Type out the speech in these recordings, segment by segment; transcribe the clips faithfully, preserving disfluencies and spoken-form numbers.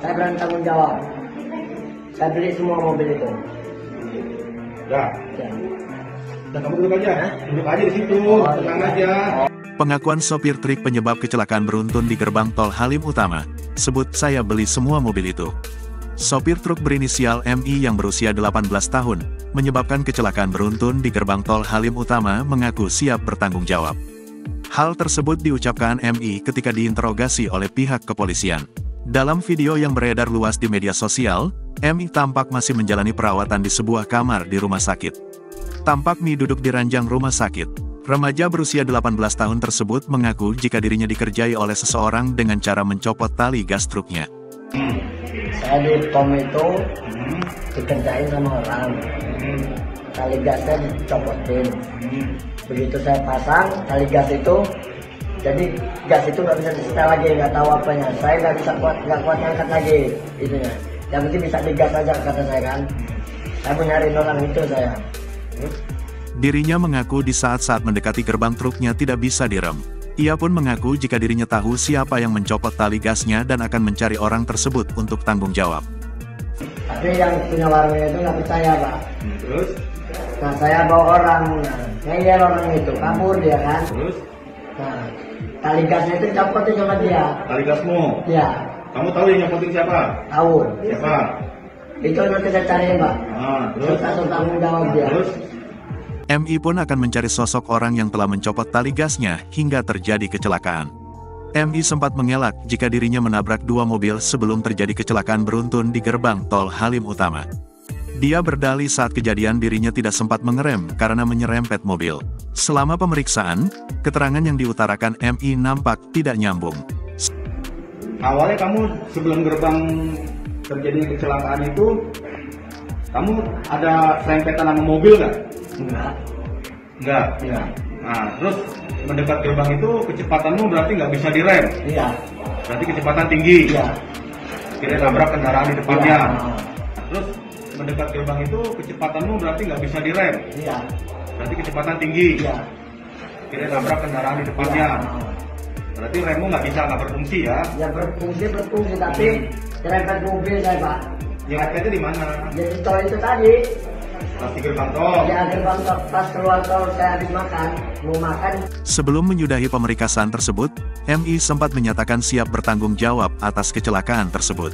Saya berani tanggung jawab. Saya beli semua mobil itu. Ya. Ya. Dan kamu duduk aja, ya? Duduk aja di situ, oh, tenang aja. Pengakuan sopir truk penyebab kecelakaan beruntun di gerbang tol Halim Utama, sebut saya beli semua mobil itu. Sopir truk berinisial M I yang berusia delapan belas tahun, menyebabkan kecelakaan beruntun di gerbang tol Halim Utama mengaku siap bertanggung jawab. Hal tersebut diucapkan M I ketika diinterogasi oleh pihak kepolisian. Dalam video yang beredar luas di media sosial, M I tampak masih menjalani perawatan di sebuah kamar di rumah sakit. Tampak M I duduk di ranjang rumah sakit. Remaja berusia delapan belas tahun tersebut mengaku jika dirinya dikerjai oleh seseorang dengan cara mencopot tali gas truknya. Saya di pom itu hmm. dikerjain sama orang, hmm. tali gasnya dicopotin. Hmm. Begitu saya pasang tali gas itu, jadi gas itu nggak bisa disetel lagi, nggak tahu apanya. Saya nggak bisa kuat, nggak kuat ngangkat lagi, itunya. Yang penting bisa digas aja kata saya kan. Saya mau nyariin orang itu saya. Hmm? Dirinya mengaku di saat-saat mendekati gerbang truknya tidak bisa direm. Ia pun mengaku jika dirinya tahu siapa yang mencopot tali gasnya dan akan mencari orang tersebut untuk tanggung jawab. Tapi yang punya warungnya itu nggak percaya, Pak. Terus? Nah, saya bawa orang, ngeyel orang itu, kabur dia kan. Terus? Nah, tali gasnya itu dicopotin sama dia. Tali gasmu? Iya. Kamu tahu yang nyopotin siapa? Tahu. Siapa? Itu nanti saya cari, Pak. Nah, terus? Langsung tanggung jawab dia. Terus? M I pun akan mencari sosok orang yang telah mencopot tali gasnya hingga terjadi kecelakaan. M I sempat mengelak jika dirinya menabrak dua mobil sebelum terjadi kecelakaan beruntun di gerbang tol Halim Utama. Dia berdalih saat kejadian dirinya tidak sempat mengerem karena menyerempet mobil. Selama pemeriksaan, keterangan yang diutarakan M I nampak tidak nyambung. Awalnya kamu sebelum gerbang terjadi kecelakaan itu, kamu ada serempetan sama mobil nggak? Enggak. Enggak? Iya. Nah, terus mendekat gerbang itu kecepatanmu berarti nggak bisa direm? Iya. Berarti kecepatan tinggi? Iya. Kira nabrak kendaraan di depannya? Iya. Nah, terus mendekat gerbang itu kecepatanmu berarti nggak bisa direm? Iya. Berarti kecepatan tinggi? Iya. Kira nabrak kendaraan di depannya? Iya. Berarti remmu nggak bisa, nggak berfungsi ya? Ya berfungsi, berfungsi, tapi kerempet mobil saya, Pak. Ya, kerempetnya di mana? Ya, di tol itu tadi. Di gerbang tol. Ya, gerbang tol. Pas keluar tol saya habis makan, mau makan. Sebelum menyudahi pemeriksaan tersebut, M I sempat menyatakan siap bertanggung jawab atas kecelakaan tersebut.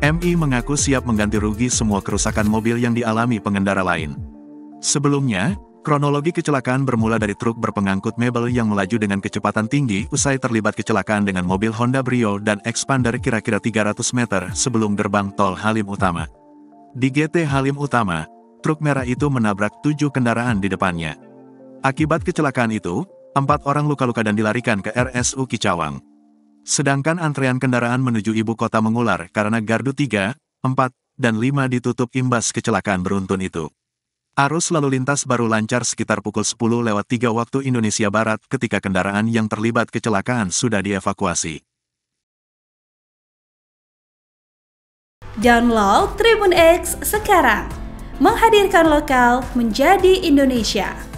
M I mengaku siap mengganti rugi semua kerusakan mobil yang dialami pengendara lain. Sebelumnya, kronologi kecelakaan bermula dari truk berpengangkut mebel yang melaju dengan kecepatan tinggi usai terlibat kecelakaan dengan mobil Honda Brio dan Xpander kira-kira tiga ratus meter sebelum gerbang tol Halim Utama. Di G T Halim Utama, truk merah itu menabrak tujuh kendaraan di depannya. Akibat kecelakaan itu, empat orang luka-luka dan dilarikan ke R S U Kicawang. Sedangkan antrean kendaraan menuju ibu kota mengular karena gardu tiga, empat, dan lima ditutup imbas kecelakaan beruntun itu. Arus lalu lintas baru lancar sekitar pukul sepuluh lewat tiga waktu Indonesia Barat ketika kendaraan yang terlibat kecelakaan sudah dievakuasi. Download Tribun X sekarang. Menghadirkan lokal menjadi Indonesia.